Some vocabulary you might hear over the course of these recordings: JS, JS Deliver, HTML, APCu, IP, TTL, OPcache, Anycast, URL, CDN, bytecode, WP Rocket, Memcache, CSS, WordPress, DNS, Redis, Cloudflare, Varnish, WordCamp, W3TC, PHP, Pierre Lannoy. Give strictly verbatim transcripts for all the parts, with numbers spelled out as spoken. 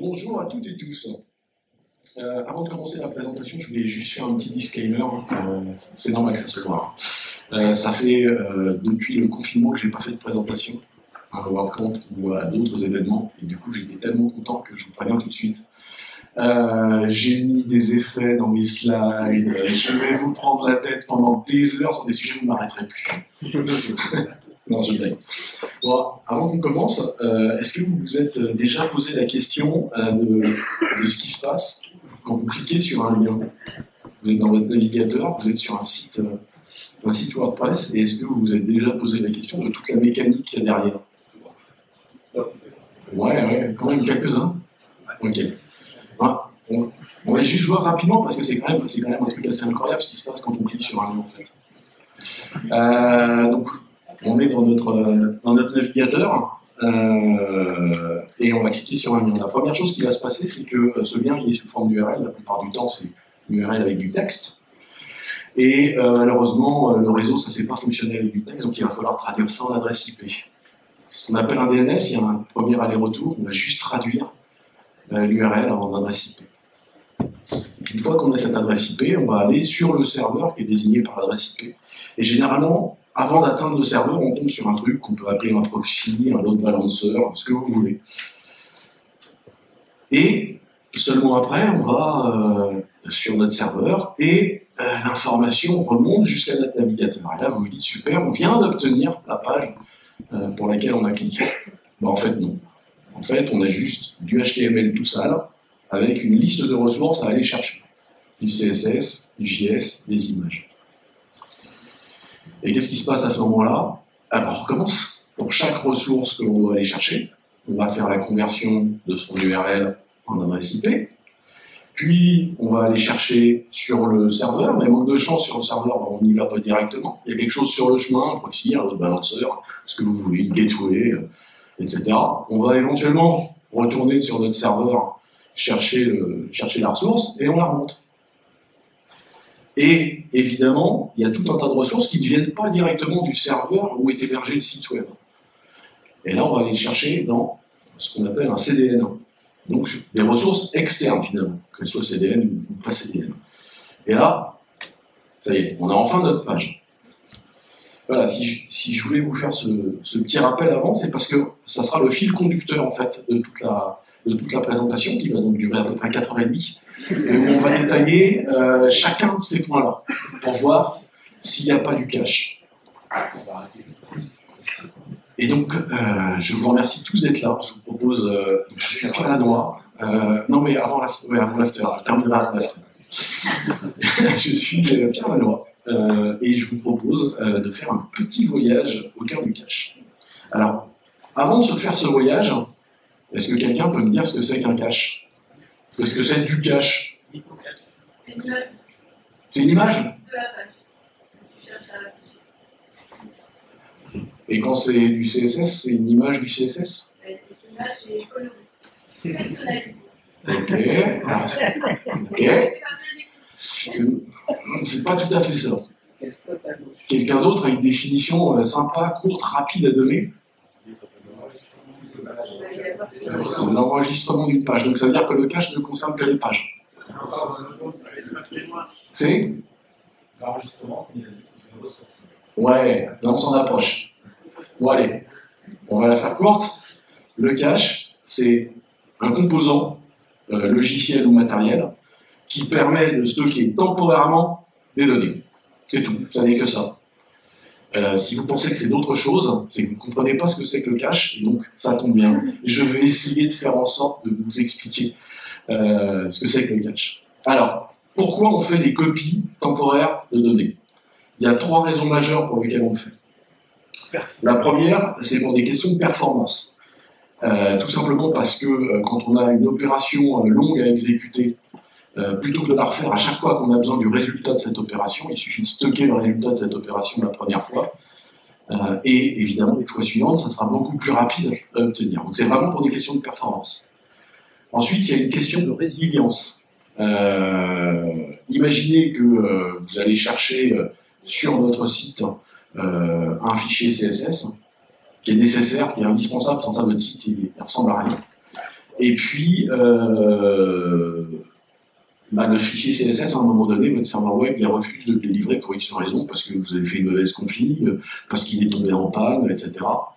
Bonjour à toutes et tous. Euh, avant de commencer la présentation, je voulais juste faire un petit disclaimer. Euh, c'est normal que ça soit noir. Euh, ça fait euh, depuis le confinement que je n'ai pas fait de présentation à WordCamp ou à d'autres événements. Et du coup, j'étais tellement content que je vous préviens tout de suite. Euh, j'ai mis des effets dans mes slides. Je vais vous prendre la tête pendant des heures sur des sujets où vous ne m'arrêterez plus. Non, je blague. Bon, avant qu'on commence, euh, est-ce que vous vous êtes déjà posé la question euh, de, de ce qui se passe quand vous cliquez sur un lien? Vous êtes dans votre navigateur, vous êtes sur un site, euh, un site WordPress, et est-ce que vous vous êtes déjà posé la question de toute la mécanique qu'il y a derrière? Ouais, ouais, quand même quelques-uns. Ok. Ouais, on, on va juste voir rapidement, parce que c'est quand, quand même un truc assez incroyable ce qui se passe quand on clique sur un lien, en fait. Euh, donc, on est dans notre, dans notre navigateur euh, et on va cliquer sur un lien. La première chose qui va se passer, c'est que ce lien il est sous forme d'U R L. La plupart du temps, c'est une U R L avec du texte. Et euh, malheureusement, le réseau, ça ne sait pas fonctionner avec du texte, donc il va falloir traduire ça en adresse I P. C'est ce qu'on appelle un D N S. Il y a un premier aller-retour. On va juste traduire euh, l'U R L en adresse I P. Une fois qu'on a cette adresse I P, on va aller sur le serveur qui est désigné par l'adresse I P. Et généralement, avant d'atteindre le serveur, on tombe sur un truc qu'on peut appeler un proxy, un load balancer, ce que vous voulez. Et seulement après, on va euh, sur notre serveur et euh, l'information remonte jusqu'à notre navigateur. Et là, vous vous dites, super, on vient d'obtenir la page euh, pour laquelle on a cliqué. Ben, en fait, non. En fait, on a juste du H T M L tout sale, avec une liste de ressources à aller chercher. Du C S S, du J S, des images. Et qu'est-ce qui se passe à ce moment-là? Ah ben, on recommence. Pour chaque ressource que l'on doit aller chercher, on va faire la conversion de son U R L en adresse I P. Puis, on va aller chercher sur le serveur. Mais manque de chance sur le serveur, ben, on n'y va pas directement. Il y a quelque chose sur le chemin, un proxy, un load balancer, ce que vous voulez, une gateway, et cetera. On va éventuellement retourner sur notre serveur, chercher, le, chercher la ressource, et on la remonte. Et évidemment, il y a tout un tas de ressources qui ne viennent pas directement du serveur où est hébergé le site web. Et là, on va aller chercher dans ce qu'on appelle un C D N. Donc, des ressources externes, finalement, que ce soit C D N ou pas C D N. Et là, ça y est, on a enfin notre page. Voilà, si je, si je voulais vous faire ce, ce petit rappel avant, c'est parce que ça sera le fil conducteur, en fait, de toute la... de toute la présentation, qui va donc durer à peu près quatre heures trente, et où on va détailler euh, chacun de ces points-là, pour voir s'il n'y a pas du cache. Et donc, euh, je vous remercie tous d'être là. Je vous propose... Euh, je suis Pierre Lannoy. Euh, non, mais avant l'after, ouais, je terminerai avant l'after. Je suis euh, Pierre Lannoy, euh, et je vous propose euh, de faire un petit voyage au cœur du cache. Alors, avant de se faire ce voyage... Est-ce que quelqu'un peut me dire ce que c'est qu'un cache? Qu'est-ce que c'est du cache? C'est une image. C'est une image? De la page. Et quand c'est du C S S, c'est une image du C S S? C'est une image et colorisée. Personnalisée. Ok. Ah, okay. C'est pas tout à fait ça. Quelqu'un d'autre a une définition sympa, courte, rapide à donner? L'enregistrement d'une page. Donc ça veut dire que le cache ne concerne que les pages. C'est l'enregistrement d'une ressource. Ouais, là on s'en approche. Bon allez, on va la faire courte. Le cache, c'est un composant euh, logiciel ou matériel qui permet de stocker temporairement des données. C'est tout, ça n'est que ça. Euh, si vous pensez que c'est d'autres choses, c'est que vous ne comprenez pas ce que c'est que le cache, et donc ça tombe bien. Je vais essayer de faire en sorte de vous expliquer euh, ce que c'est que le cache. Alors, pourquoi on fait des copies temporaires de données? Il y a trois raisons majeures pour lesquelles on le fait. La première, c'est pour des questions de performance. Euh, tout simplement parce que euh, quand on a une opération euh, longue à exécuter, Euh, plutôt que de la refaire à chaque fois qu'on a besoin du résultat de cette opération, il suffit de stocker le résultat de cette opération la première fois. Euh, et évidemment, les fois suivantes, ça sera beaucoup plus rapide à obtenir. Donc c'est vraiment pour des questions de performance. Ensuite, il y a une question de résilience. Euh, imaginez que euh, vous allez chercher euh, sur votre site euh, un fichier C S S qui est nécessaire, qui est indispensable, sans ça votre site il ne ressemble à rien. Et puis, euh, bah, le fichier C S S, à un moment donné, votre serveur web, il refuse de le délivrer pour X raison, parce que vous avez fait une mauvaise config, parce qu'il est tombé en panne, et cetera.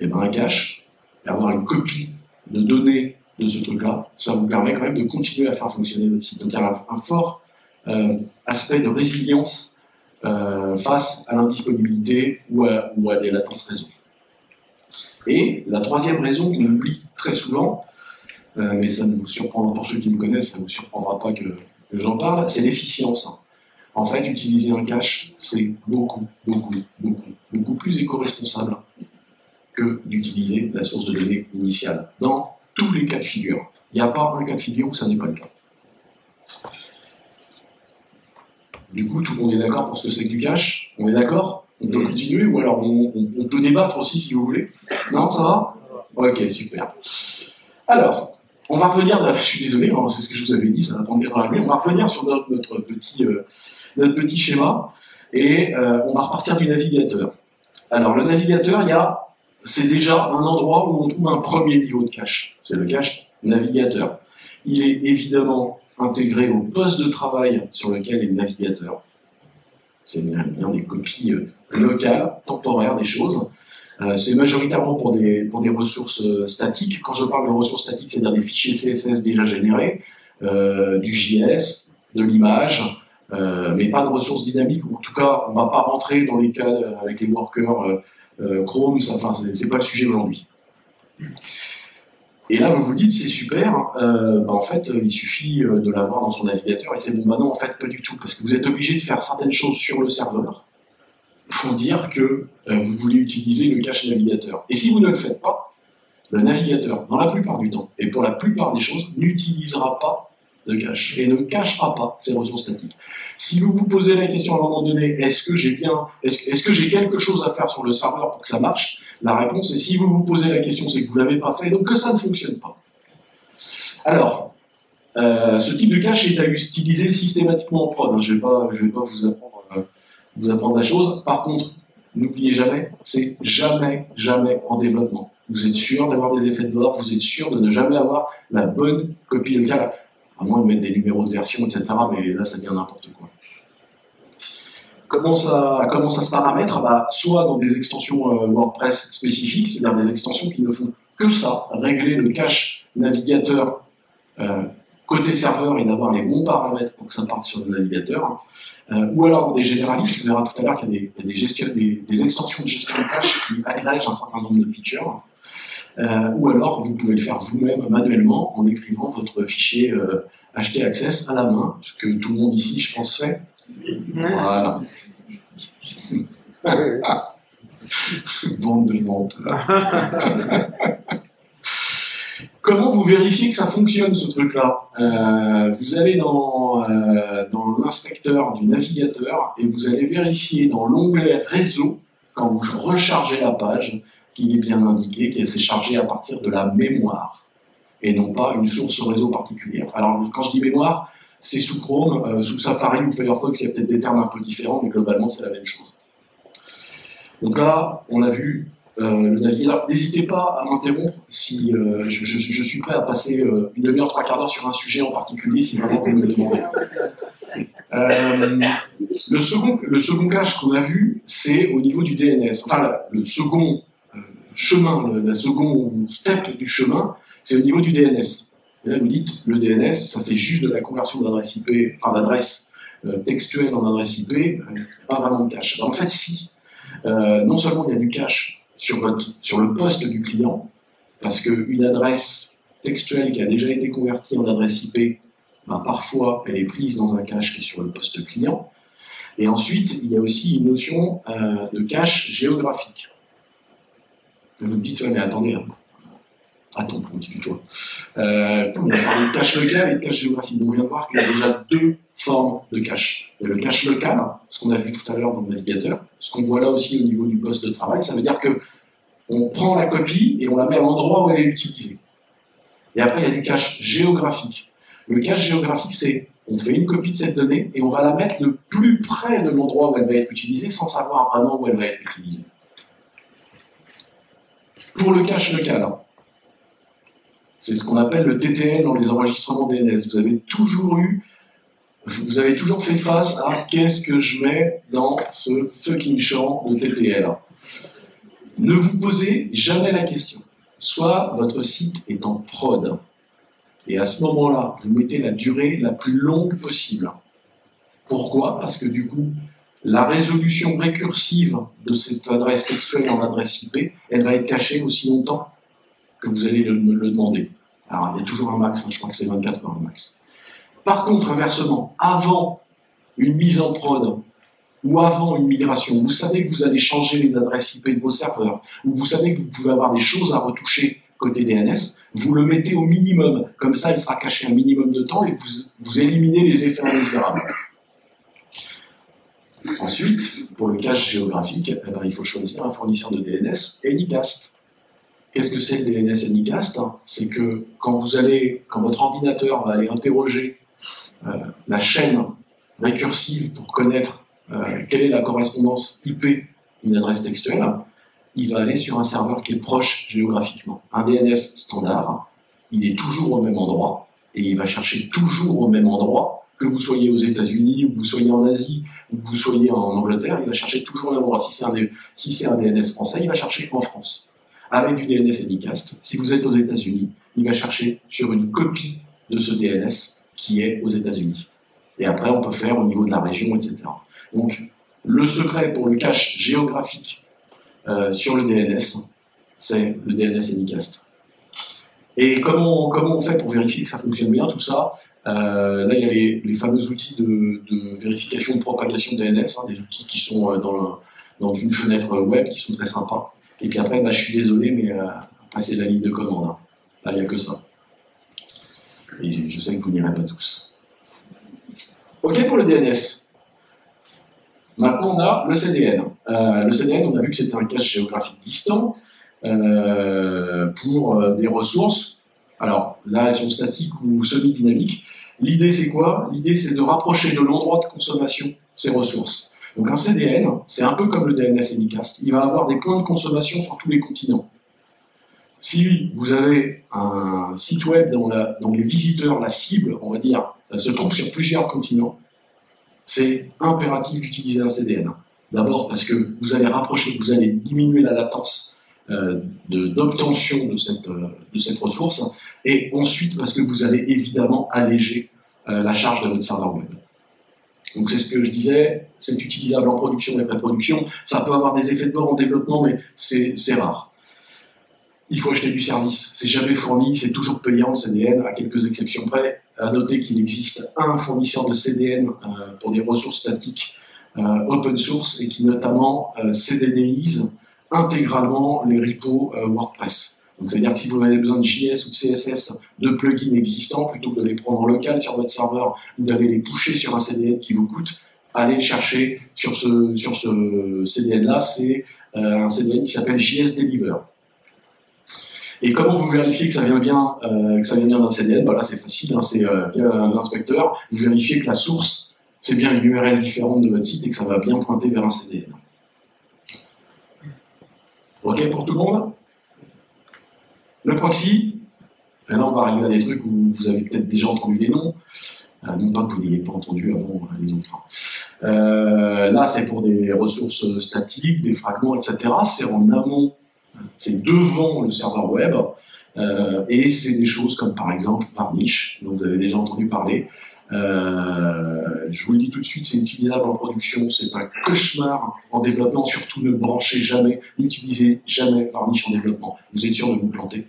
Et bien, un cache, et avoir une copie de données de ce truc-là, ça vous permet quand même de continuer à faire fonctionner votre site. Donc, il y a un fort euh, aspect de résilience euh, face à l'indisponibilité ou à, ou à des latences réseau. Et la troisième raison qu'on oublie très souvent, euh, mais ça ne vous surprendra, pour ceux qui me connaissent, ça ne vous surprendra pas que, que j'en parle, c'est l'efficience. En fait, utiliser un cache, c'est beaucoup, beaucoup, beaucoup, beaucoup plus éco-responsable que d'utiliser la source de données initiale. Dans tous les cas de figure. Il n'y a pas un cas de figure où ça n'est pas le cas. Du coup, tout le monde est d'accord pour ce que c'est que du cache? On est d'accord? On peut continuer? Ou alors on, on, on peut débattre aussi si vous voulez? Non, ça va? Ok, super. Alors, on va revenir, je suis désolé, c'est ce que je vous avais dit, ça va prendre quatre heures. On va revenir sur notre, notre, petit, euh, notre petit schéma et euh, on va repartir du navigateur. Alors, le navigateur, il y a... c'est déjà un endroit où on trouve un premier niveau de cache. C'est le cache navigateur. Il est évidemment intégré au poste de travail sur lequel est le navigateur. C'est bien, bien des copies locales, temporaires des choses. Euh, c'est majoritairement pour des, pour des ressources statiques. Quand je parle de ressources statiques, c'est-à-dire des fichiers C S S déjà générés, euh, du J S, de l'image, euh, mais pas de ressources dynamiques. En tout cas, on ne va pas rentrer dans les cas avec les workers euh, Euh, Chrome, enfin, c'est pas le sujet aujourd'hui. Et là, vous vous dites, c'est super, euh, bah, en fait, il suffit de l'avoir dans son navigateur, et c'est bon, bah non, en fait, pas du tout, parce que vous êtes obligé de faire certaines choses sur le serveur pour dire que euh, vous voulez utiliser le cache navigateur. Et si vous ne le faites pas, le navigateur, dans la plupart du temps, et pour la plupart des choses, n'utilisera pas de cache, et ne cachera pas ces ressources statiques. Si vous vous posez la question à un moment donné, est-ce que j'ai bien, est-ce, est-ce que j'ai quelque chose à faire sur le serveur pour que ça marche? La réponse est, si vous vous posez la question, c'est que vous ne l'avez pas fait, donc que ça ne fonctionne pas. Alors, euh, ce type de cache est à utiliser systématiquement en prod, hein. Je ne vais pas, je vais pas vous, apprendre, euh, vous apprendre la chose. Par contre, n'oubliez jamais, c'est jamais, jamais en développement. Vous êtes sûr d'avoir des effets de bord, vous êtes sûr de ne jamais avoir la bonne copie locale, à moins de mettre des numéros de version, et cetera. Mais là, ça devient n'importe quoi. Comment ça, comment ça se paramètre? Bah, soit dans des extensions euh, WordPress spécifiques, c'est-à-dire des extensions qui ne font que ça, régler le cache navigateur euh, côté serveur et d'avoir les bons paramètres pour que ça parte sur le navigateur. Euh, ou alors des généralistes, on verra tout à l'heure qu'il y a, des, il y a des, gestion, des, des extensions de gestion de cache qui agrègent un certain nombre de features. Euh, ou alors, vous pouvez le faire vous-même manuellement en écrivant votre fichier euh, H T Access à la main, ce que tout le monde ici, je pense, fait. Voilà. Ah. Bande de menteurs. Comment vous vérifiez que ça fonctionne, ce truc-là? euh, Vous allez dans, euh, dans l'inspecteur du navigateur et vous allez vérifier dans l'onglet Réseau, quand vous rechargez la page, qu'il est bien indiqué, qu'elle s'est chargée à partir de la mémoire, et non pas une source réseau particulière. Alors, quand je dis mémoire, c'est sous Chrome, euh, sous Safari ou Firefox, il y a peut-être des termes un peu différents, mais globalement, c'est la même chose. Donc là, on a vu euh, le navigateur. N'hésitez pas à m'interrompre si euh, je, je, je suis prêt à passer euh, une demi-heure, trois quarts d'heure sur un sujet en particulier, si vraiment vous me le demandez. Euh, le second, le second cache qu'on a vu, c'est au niveau du D N S. Enfin, la, le second... chemin, le, la seconde step du chemin, c'est au niveau du D N S. Et là, vous dites, le D N S, ça fait juste de la conversion d'adresse I P, enfin d'adresse euh, textuelle en adresse I P, euh, pas vraiment de cache. Alors, en fait, si. Euh, non seulement il y a du cache sur, votre, sur le poste du client, parce qu'une adresse textuelle qui a déjà été convertie en adresse I P, ben, parfois, elle est prise dans un cache qui est sur le poste client. Et ensuite, il y a aussi une notion euh, de cache géographique. Vous me dites, ouais, mais attendez, hein. Attends, on dit du toi. Euh, on a parlé de cache locale et de cache géographique. Donc, on vient de voir qu'il y a déjà deux formes de cache. Il y a le cache local, ce qu'on a vu tout à l'heure dans le navigateur, ce qu'on voit là aussi au niveau du poste de travail. Ça veut dire qu'on prend la copie et on la met à l'endroit où elle est utilisée. Et après, il y a du cache géographique. Le cache géographique, c'est on fait une copie de cette donnée et on va la mettre le plus près de l'endroit où elle va être utilisée sans savoir vraiment où elle va être utilisée. Pour le cache local, C'est ce qu'on appelle le T T L dans les enregistrements D N S. Vous avez toujours eu, vous avez toujours fait face à qu'est-ce que je mets dans ce fucking champ de T T L. Ne vous posez jamais la question. Soit votre site est en prod, et à ce moment-là, vous mettez la durée la plus longue possible. Pourquoi? Parce que du coup, la résolution récursive de cette adresse textuelle en adresse I P, elle va être cachée aussi longtemps que vous allez le, le demander. Alors, il y a toujours un max, hein, je crois que c'est vingt-quatre heures le max. Par contre, inversement, avant une mise en prod, ou avant une migration, vous savez que vous allez changer les adresses I P de vos serveurs, ou vous savez que vous pouvez avoir des choses à retoucher côté D N S, vous le mettez au minimum. Comme ça, il sera caché un minimum de temps et vous, vous éliminez les effets indésirables. Ensuite, pour le cache géographique, eh ben, il faut choisir un fournisseur de D N S, Anycast. Qu'est-ce que c'est le D N S Anycast? C'est que quand, vous allez, quand votre ordinateur va aller interroger euh, la chaîne récursive pour connaître Euh, quelle est la correspondance I P d'une adresse textuelle, il va aller sur un serveur qui est proche géographiquement. Un D N S standard, il est toujours au même endroit, et il va chercher toujours au même endroit, que vous soyez aux États-Unis, ou que vous soyez en Asie, ou que vous soyez en Angleterre, il va chercher toujours au même endroit. Si c'est un, si un D N S français, il va chercher en France. Avec du D N S Anycast, si vous êtes aux États-Unis, il va chercher sur une copie de ce D N S qui est aux États-Unis. Et après, on peut faire au niveau de la région, et cetera. Donc, le secret pour le cache géographique euh, sur le D N S, c'est le D N S Anycast. Et comment, comment on fait pour vérifier que ça fonctionne bien, tout ça? euh, Là, il y a les, les fameux outils de, de vérification de propagation D N S, hein, des outils qui sont euh, dans, le, dans une fenêtre web, qui sont très sympas. Et puis après, bah, je suis désolé, mais euh, après, c'est la ligne de commande. Hein. Là, il n'y a que ça. Et je sais que vous n'irez pas tous. OK pour le D N S. Maintenant, on a le C D N. Euh, le C D N, on a vu que c'était un cache géographique distant euh, pour euh, des ressources. Alors, là, elles sont statiques ou semi-dynamiques. L'idée, c'est quoi? L'idée, c'est de rapprocher de l'endroit de consommation ces ressources. Donc, un C D N, c'est un peu comme le D N S Anycast. Il va avoir des points de consommation sur tous les continents. Si vous avez un site web dont, la, dont les visiteurs, la cible, on va dire, se trouve sur plusieurs continents, c'est impératif d'utiliser un C D N. D'abord parce que vous allez rapprocher, vous allez diminuer la latence euh, d'obtention de, de, cette, euh, de cette ressource, et ensuite parce que vous allez évidemment alléger euh, la charge de votre serveur web. Donc c'est ce que je disais, c'est utilisable en production et pré-production, ça peut avoir des effets de bord en développement, mais c'est rare. Il faut acheter du service, c'est jamais fourni, c'est toujours payant en C D N, à quelques exceptions près. À noter qu'il existe un fournisseur de C D N euh, pour des ressources statiques euh, open source et qui notamment euh, C D Nise intégralement les repos euh, WordPress. Donc c'est-à-dire que si vous avez besoin de J S ou de C S S de plugins existants, plutôt que de les prendre en local sur votre serveur ou d'aller les pusher sur un C D N qui vous coûte, allez le chercher sur ce, sur ce C D N-là, c'est euh, un C D N qui s'appelle J S Deliver. Et comment vous vérifiez que ça vient bien, euh, que ça vient bien d'un C D N? Bah là, c'est facile, hein, c'est euh, via l'inspecteur. Vous vérifiez que la source, c'est bien une U R L différente de votre site et que ça va bien pointer vers un C D N. OK pour tout le monde? Le proxy. Et là, on va arriver à des trucs où vous avez peut-être déjà entendu des noms. Euh, non pas que vous n'ayez pas entendu avant euh, les autres. Euh, là, c'est pour des ressources statiques, des fragments, et cetera. C'est en amont. C'est devant le serveur web, euh, et c'est des choses comme par exemple Varnish, dont vous avez déjà entendu parler. Euh, je vous le dis tout de suite, c'est utilisable en production, c'est un cauchemar en développement, surtout ne branchez jamais, n'utilisez jamais Varnish en développement, vous êtes sûr de vous planter.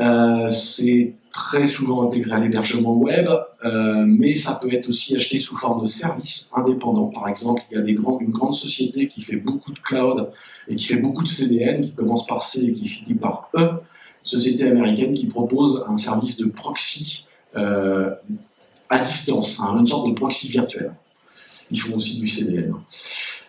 Euh, c'est très souvent intégré à l'hébergement web, euh, mais ça peut être aussi acheté sous forme de service indépendant. Par exemple, il y a des grands, une grande société qui fait beaucoup de cloud et qui fait beaucoup de C D N, qui commence par C et qui finit par E, société américaine qui propose un service de proxy euh, à distance, hein, une sorte de proxy virtuel. Ils font aussi du C D N.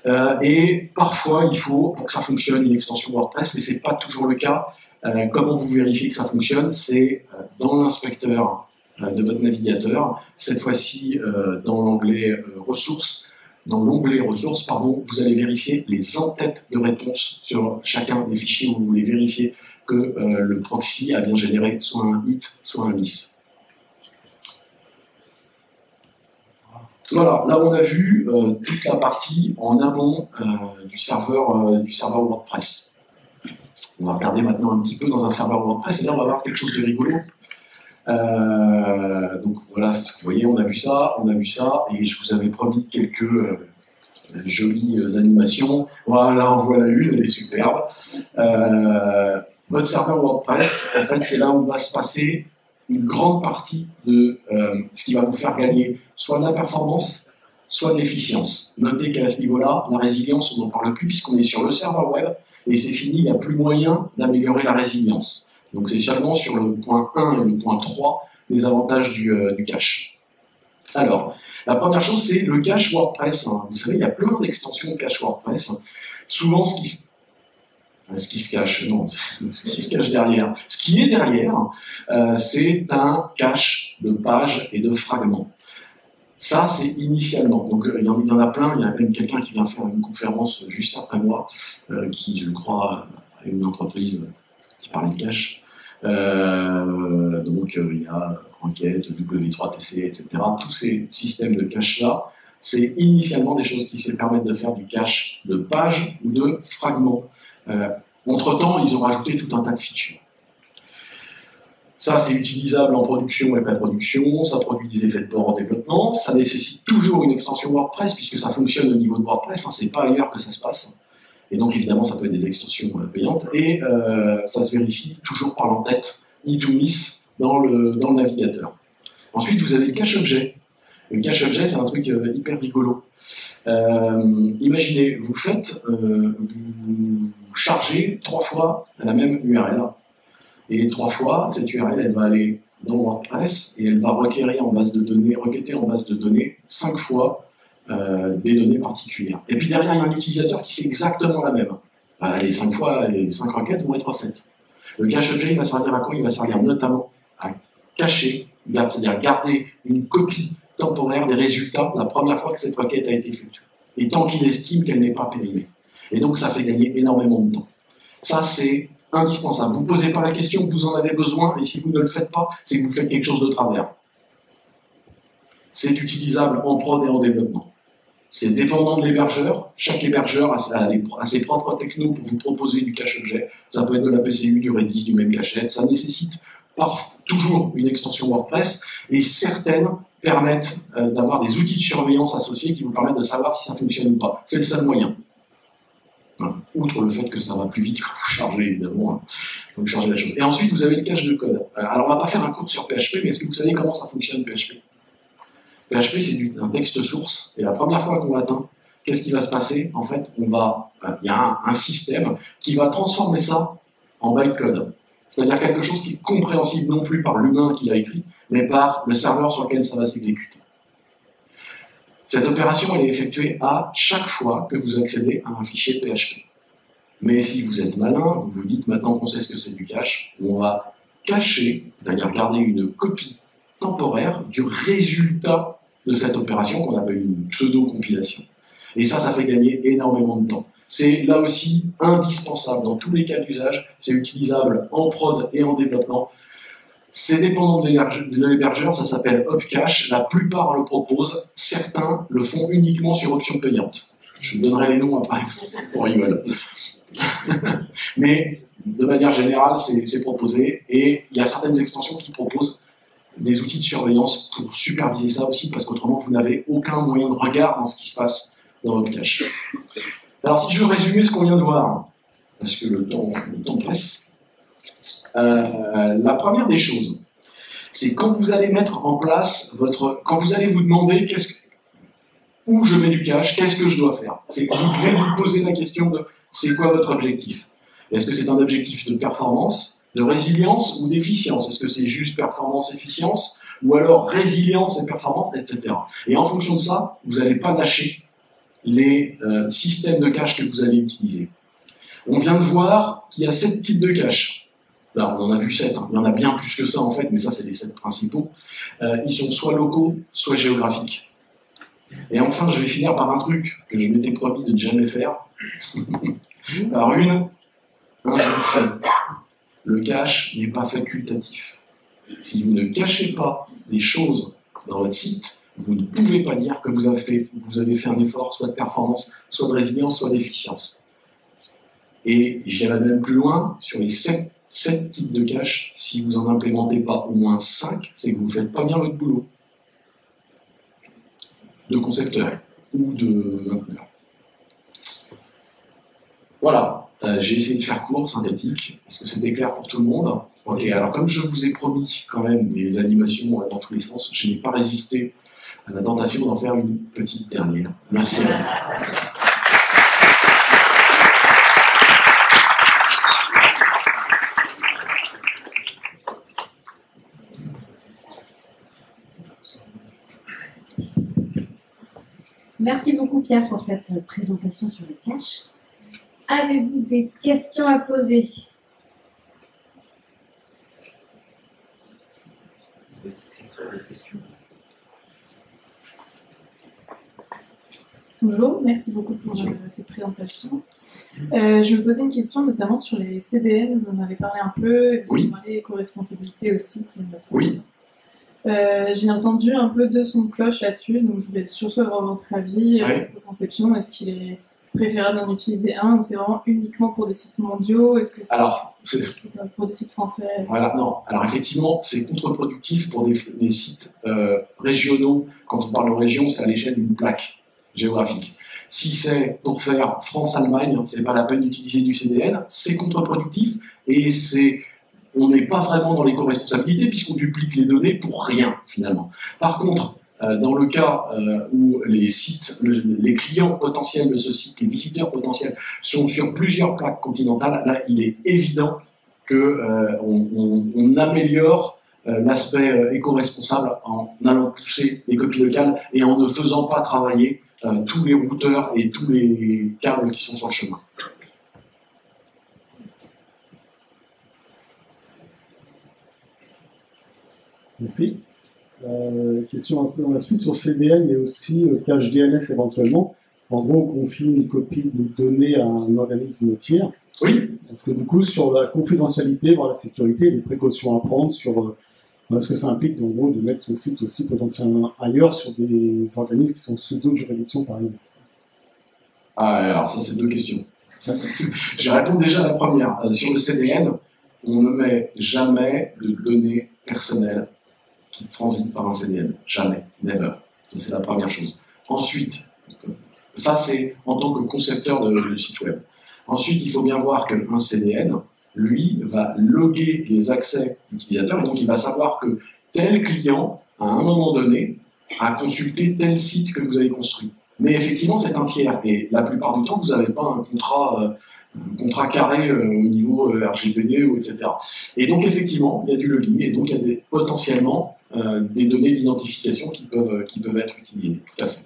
Euh, et parfois, il faut, pour que ça fonctionne, une extension WordPress, mais ce n'est pas toujours le cas. Euh, comment vous vérifiez que ça fonctionne? C'est euh, dans l'inspecteur euh, de votre navigateur, cette fois-ci euh, dans l'onglet euh, ressources, dans l'onglet ressources, pardon, vous allez vérifier les en-têtes de réponse sur chacun des fichiers où vous voulez vérifier que euh, le proxy a bien généré soit un hit, soit un miss. Voilà, là on a vu euh, toute la partie en amont euh, du, serveur, euh, du serveur WordPress. On va regarder maintenant un petit peu dans un serveur WordPress, et là on va voir quelque chose de rigolo. Euh, donc voilà, ce que vous voyez, on a vu ça, on a vu ça, et je vous avais promis quelques euh, jolies euh, animations. Voilà, en voilà une, elle est superbe. Euh, notre serveur WordPress, en fait, c'est là où va se passer une grande partie de euh, ce qui va vous faire gagner soit de la performance, soit de l'efficience. Notez qu'à ce niveau-là, la résilience, on n'en parle plus puisqu'on est sur le serveur web et c'est fini, il n'y a plus moyen d'améliorer la résilience. Donc c'est seulement sur le point un et le point trois les avantages du, euh, du cache. Alors, la première chose, c'est le cache WordPress. Vous savez, il y a plein d'extensions de cache WordPress. Souvent, ce qui se Ce qui se cache, non, ce qui se cache derrière. Ce qui est derrière, euh, c'est un cache de pages et de fragments. Ça, c'est initialement. Donc, il y en a plein. Il y a même quelqu'un qui vient faire une conférence juste après moi, euh, qui, je crois, est une entreprise qui parle de cache. Euh, donc, euh, il y a Rocket, W trois T C, et cetera. Tous ces systèmes de cache-là, c'est initialement des choses qui se permettent de faire du cache de pages ou de fragments. Euh, Entre-temps, ils ont rajouté tout un tas de features. Ça, c'est utilisable en production et pré-production, ça produit des effets de bord en développement, ça nécessite toujours une extension WordPress, puisque ça fonctionne au niveau de WordPress, hein, c'est pas ailleurs que ça se passe. Et donc, évidemment, ça peut être des extensions euh, payantes, et euh, ça se vérifie toujours par l'entête, hit ou miss, dans le, dans le navigateur. Ensuite, vous avez le cache-objet. Le cache-objet, c'est un truc euh, hyper rigolo. Euh, imaginez, vous faites, euh, vous chargez trois fois à la même U R L. Et trois fois, cette U R L, elle va aller dans WordPress et elle va requérir en base de données, requêter en base de données cinq fois euh, des données particulières. Et puis derrière, il y a un utilisateur qui fait exactement la même. Bah, les cinq fois, les cinq requêtes vont être faites. Le cache-objet, il va servir à quoi? Il va servir notamment à cacher, c'est-à-dire garder une copie temporaire des résultats la première fois que cette requête a été faite, et tant qu'il estime qu'elle n'est pas périmée. Et donc ça fait gagner énormément de temps. Ça, c'est indispensable. Vous ne posez pas la question que vous en avez besoin, et si vous ne le faites pas, c'est que vous faites quelque chose de travers. C'est utilisable en prod et en développement. C'est dépendant de l'hébergeur. Chaque hébergeur a ses propres technos pour vous proposer du cache-objet. Ça peut être de la P C U, du Redis, du Memcache. Ça nécessite par, toujours une extension WordPress, et certaines permettent euh, d'avoir des outils de surveillance associés qui vous permettent de savoir si ça fonctionne ou pas. C'est le seul moyen. Hein. Outre le fait que ça va plus vite quand vous chargez, évidemment, hein. Donc chargez la chose. Et ensuite, vous avez le cache de code. Euh, alors, on ne va pas faire un cours sur P H P, mais est-ce que vous savez comment ça fonctionne P H P? P H P, c'est un texte source, et la première fois qu'on l'atteint, qu'est-ce qui va se passer? En fait, il euh, y a un, un système qui va transformer ça en bytecode. C'est-à-dire quelque chose qui est compréhensible non plus par l'humain qui l'a écrit, mais par le serveur sur lequel ça va s'exécuter. Cette opération, elle est effectuée à chaque fois que vous accédez à un fichier P H P. Mais si vous êtes malin, vous vous dites maintenant qu'on sait ce que c'est du cache, on va cacher, c'est-à-dire garder une copie temporaire du résultat de cette opération qu'on appelle une pseudo-compilation. Et ça, ça fait gagner énormément de temps. C'est là aussi indispensable dans tous les cas d'usage, c'est utilisable en prod et en développement. C'est dépendant de l'hébergeur, ça s'appelle OPcache, la plupart le proposent, certains le font uniquement sur option payante. Je vous donnerai les noms après, pour rigoler. Mais de manière générale, c'est proposé, et il y a certaines extensions qui proposent des outils de surveillance pour superviser ça aussi, parce qu'autrement vous n'avez aucun moyen de regard dans ce qui se passe dans OPcache. Alors, si je veux résumer ce qu'on vient de voir, parce que le temps, le temps presse, euh, la première des choses, c'est quand vous allez mettre en place votre... Quand vous allez vous demander qu'est-ce que, où je mets du cache, qu'est-ce que je dois faire? C'est que vous devez vous poser la question de c'est quoi votre objectif? Est-ce que c'est un objectif de performance, de résilience ou d'efficience? Est-ce que c'est juste performance-efficience? Ou alors résilience et performance, et cetera. Et en fonction de ça, vous n'allez pas lâcher les euh, systèmes de cache que vous allez utiliser. On vient de voir qu'il y a sept types de cache. Là, on en a vu sept, hein. Il y en a bien plus que ça en fait, mais ça c'est les sept principaux. Euh, ils sont soit locaux, soit géographiques. Et enfin, je vais finir par un truc que je m'étais promis de ne jamais faire. Par une injonction. le cache n'est pas facultatif. Si vous ne cachez pas des choses dans votre site, vous ne pouvez pas dire que vous avez fait, vous avez fait un effort, soit de performance, soit de résilience, soit d'efficience. Et j'irai même plus loin, sur les sept, sept types de cache, si vous n'en implémentez pas au moins cinq, c'est que vous ne faites pas bien votre boulot de concepteur ou de mainteneur. Voilà, j'ai essayé de faire court, synthétique, parce que c'était clair pour tout le monde. Ok, alors comme je vous ai promis quand même des animations dans tous les sens, je n'ai pas résisté à la tentation d'en faire une petite dernière. Merci à vous. Merci beaucoup Pierre pour cette présentation sur les caches. Avez-vous des questions à poser ? Bonjour, merci beaucoup pour euh, cette présentation. Euh, je me posais une question notamment sur les C D N, vous en avez parlé un peu, et vous oui. en avez parlé co-responsabilité aussi, si je me trompe. Oui. Euh, J'ai entendu un peu de son de cloche là-dessus, donc je voulais surtout avoir votre avis, ouais. votre conception. Est-ce qu'il est préférable d'en utiliser un ou c'est vraiment uniquement pour des sites mondiaux? Est-ce que c'est pour des sites français? Voilà, non. Alors effectivement, c'est contre-productif pour des, des sites euh, régionaux. Quand on parle de région, c'est à l'échelle d'une plaque géographique. Si c'est pour faire France-Allemagne, c'est pas la peine d'utiliser du C D N, c'est contre-productif et c'est... on n'est pas vraiment dans les co-responsabilités puisqu'on duplique les données pour rien, finalement. Par contre, euh, dans le cas euh, où les sites, le, les clients potentiels de ce site, les visiteurs potentiels, sont sur plusieurs plaques continentales, là, il est évident qu'on euh, on, on améliore euh, l'aspect euh, éco-responsable en allant pousser les copies locales et en ne faisant pas travailler euh, tous les routeurs et tous les câbles qui sont sur le chemin. Merci. Euh, question un peu dans la suite sur C D N et aussi euh, cache D N S éventuellement. En gros, on confie une copie de données à un organisme tiers. Oui. Parce que du coup, sur la confidentialité, voire la sécurité, les précautions à prendre sur euh, ce que ça implique, en gros, de mettre son site aussi potentiellement ailleurs sur des organismes qui sont sous d'autres juridictions, par exemple. Ah, alors ça, c'est deux questions. Je réponds déjà à la première. Euh, sur le C D N, on ne met jamais de données personnelles qui transite par un C D N. Jamais. Never. Ça, c'est la première chose. Ensuite, ça, c'est en tant que concepteur de, de site web. Ensuite, il faut bien voir qu'un C D N, lui, va loguer les accès utilisateurs, et donc il va savoir que tel client, à un moment donné, a consulté tel site que vous avez construit. Mais effectivement, c'est un tiers, et la plupart du temps, vous n'avez pas un contrat... Euh, contrat carré euh, au niveau euh, R G P D, ou et cetera. Et donc, effectivement, il y a du logging, et donc il y a des, potentiellement euh, des données d'identification qui peuvent, euh, qui peuvent être utilisées. Tout à fait.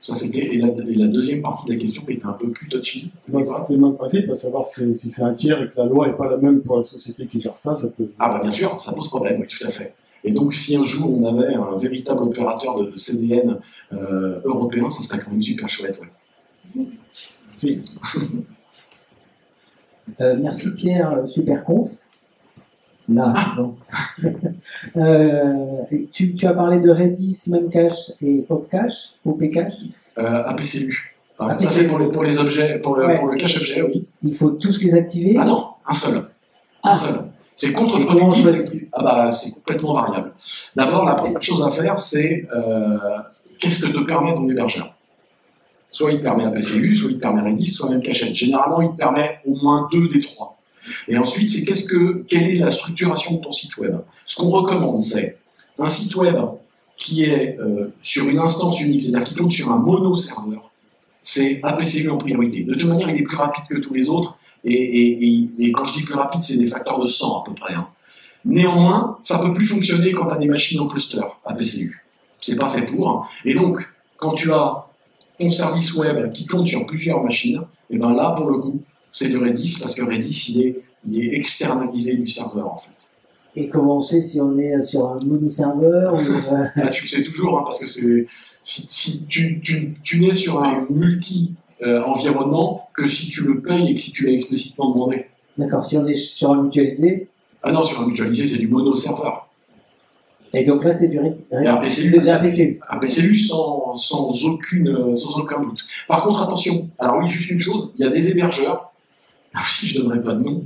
Ça, c'était... Et, et la deuxième partie de la question qui était un peu plus touchy. C'était le même principe, à savoir si, si c'est un tiers et que la loi n'est pas la même pour la société qui gère ça, ça peut... Ah bah bien sûr, ça pose problème, oui, tout à fait. Et donc, si un jour on avait un véritable opérateur de C D N euh, européen, ça serait quand même super chouette, ouais. Si. Euh, merci Pierre, super conf. Là, bon. euh, tu, tu as parlé de Redis, Memcache et OPcache, OPcache. Euh, A P C U. Ah, A P C U. Ça c'est pour les, pour les objets, pour le, ouais. pour le cache objet, oui. Il faut tous les activer. Ah non, un seul. Un ah. seul. C'est contre-productif. Vais... Ah bah c'est complètement variable. D'abord, la première chose à faire, c'est euh, qu'est-ce que te permet ton hébergeur? Soit il te permet A P C U, soit il te permet Redis, soit même Memcache. Généralement, il te permet au moins deux des trois. Et ensuite, c'est qu'est-ce que, quelle est la structuration de ton site web? Ce qu'on recommande, c'est un site web qui est euh, sur une instance unique, c'est-à-dire qui tourne sur un mono-serveur. C'est A P C U en priorité. De toute manière, il est plus rapide que tous les autres. Et, et, et, et quand je dis plus rapide, c'est des facteurs de cent à peu près. Hein. Néanmoins, ça ne peut plus fonctionner quand tu as des machines en cluster, A P C U. C'est pas fait pour. Et donc, quand tu as ton service web qui compte sur plusieurs machines, et ben là, pour le coup, c'est du Redis, parce que Redis, il est, il est externalisé du serveur, en fait. Et comment on sait si on est sur un mono-serveur ou... Là, tu le sais toujours, hein, parce que c'est si, si tu, tu, tu n'es sur un multi-environnement euh, que si tu le payes et que si tu l'as explicitement demandé. D'accord, si on est sur un mutualisé. Ah non, sur un mutualisé, c'est du mono-serveur. Et donc là, c'est du A P C U. A P C U sans, sans, aucune, sans aucun doute. Par contre, attention, alors oui, juste une chose, il y a des hébergeurs, si je ne donnerai pas de nom,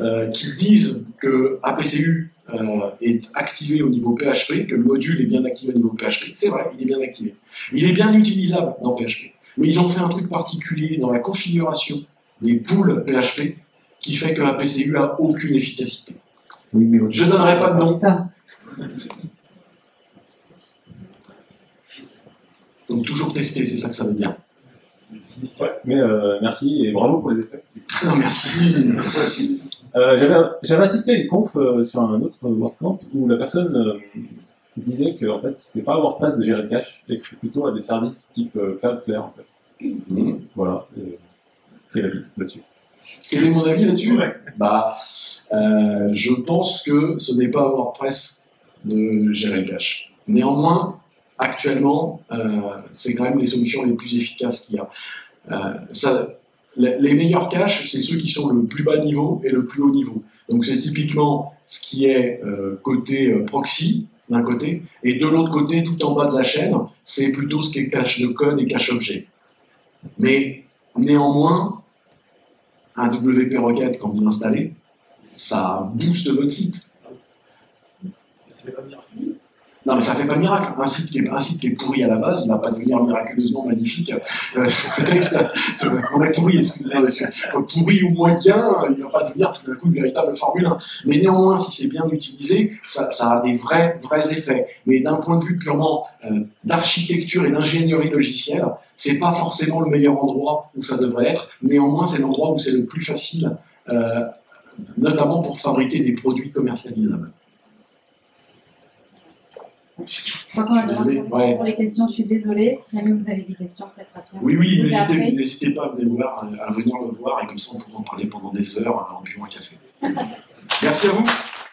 euh, qui disent que A P C U euh, est activé au niveau P H P, que le module est bien activé au niveau P H P. C'est vrai, il est bien activé. Il est bien utilisable dans P H P. Mais ils ont fait un truc particulier dans la configuration des pools P H P qui fait que A P C U n'a aucune efficacité. Oui, mais je ne donnerai pas de nom. Ça. Donc toujours tester, c'est ça que ça veut dire. Ouais, mais euh, merci et bravo pour les effets. Merci. euh, J'avais assisté à une conf euh, sur un autre WordCamp où la personne euh, disait que en fait, ce n'était pas à WordPress de gérer le cache, et que c'était plutôt à des services type euh, Cloudflare. En fait. Mm-hmm. Voilà. Et, et l'avis là-dessus. Quel est mon avis là-dessus? Ouais. Bah, euh, je pense que ce n'est pas à WordPress de gérer le cache. Néanmoins, actuellement, euh, c'est quand même les solutions les plus efficaces qu'il y a. Euh, ça, les, les meilleurs caches, c'est ceux qui sont le plus bas niveau et le plus haut niveau. Donc c'est typiquement ce qui est euh, côté euh, proxy, d'un côté, et de l'autre côté, tout en bas de la chaîne, c'est plutôt ce qui est cache de code et cache objet. Mais néanmoins, un W P Rocket, quand vous l'installez, ça booste votre site. Ça fait pas miraculeux. Non, mais ça fait pas miracle. Un site qui est, un site qui est pourri à la base, il va pas devenir miraculeusement magnifique. Euh, Peut-être on est pourri, euh, pourri ou moyen, il va pas devenir tout d'un coup une véritable Formule un. Mais néanmoins, si c'est bien utilisé, ça, ça a des vrais, vrais effets. Mais d'un point de vue purement euh, d'architecture et d'ingénierie logicielle, c'est pas forcément le meilleur endroit où ça devrait être. Néanmoins, c'est l'endroit où c'est le plus facile, euh, notamment pour fabriquer des produits commercialisables. Je crois qu'on a demandé pour les questions, je suis désolée. Si jamais vous avez des questions, peut-être à Pierre. Oui, oui, n'hésitez pas à venir, à venir le voir et comme ça on pourra en parler pendant des heures en buvant un café. Merci à vous.